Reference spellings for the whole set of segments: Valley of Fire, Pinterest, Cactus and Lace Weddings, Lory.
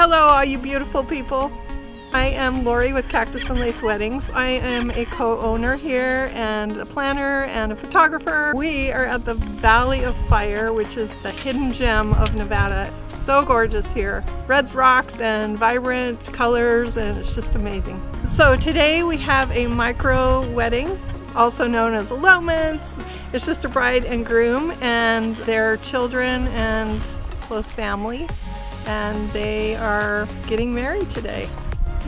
Hello, all you beautiful people. I am Lori with Cactus and Lace Weddings. I am a co-owner here and a planner and a photographer. We are at the Valley of Fire, which is the hidden gem of Nevada. It's so gorgeous here. Red rocks and vibrant colors, and it's just amazing. So today we have a micro wedding, also known as elopements. It's just a bride and groom and their children and close family, and they are getting married today.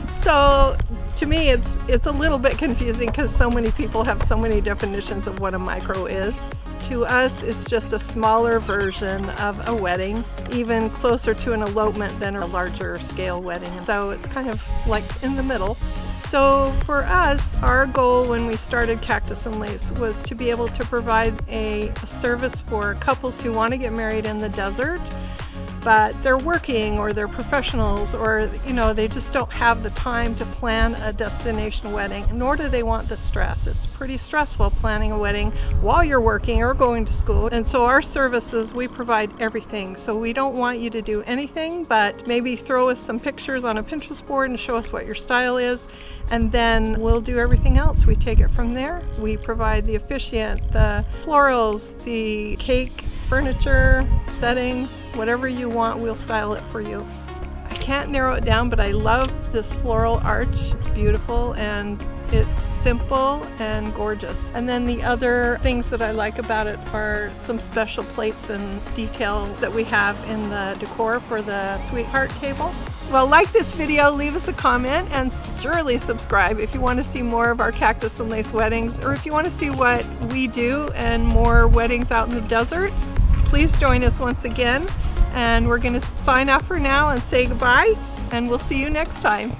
So to me it's a little bit confusing because so many people have so many definitions of what a micro is. To us, it's just a smaller version of a wedding, even closer to an elopement than a larger scale wedding. So it's kind of like in the middle. So for us, our goal when we started Cactus and Lace was to be able to provide a service for couples who want to get married in the desert, but they're working or they're professionals, or they just don't have the time to plan a destination wedding, nor do they want the stress. It's pretty stressful planning a wedding while you're working or going to school. And so our services, we provide everything. So we don't want you to do anything but maybe throw us some pictures on a Pinterest board and show us what your style is, and then we'll do everything else. We take it from there. We provide the officiant, the florals, the cake, furniture, settings, whatever you want, we'll style it for you. I can't narrow it down, but I love this floral arch. It's beautiful and it's simple and gorgeous. And then the other things that I like about it are some special plates and details that we have in the decor for the sweetheart table. Well, like this video, leave us a comment, and surely subscribe if you want to see more of our Cactus and Lace weddings, or if you want to see what we do and more weddings out in the desert. Please join us once again, and we're going to sign off for now and say goodbye, and we'll see you next time.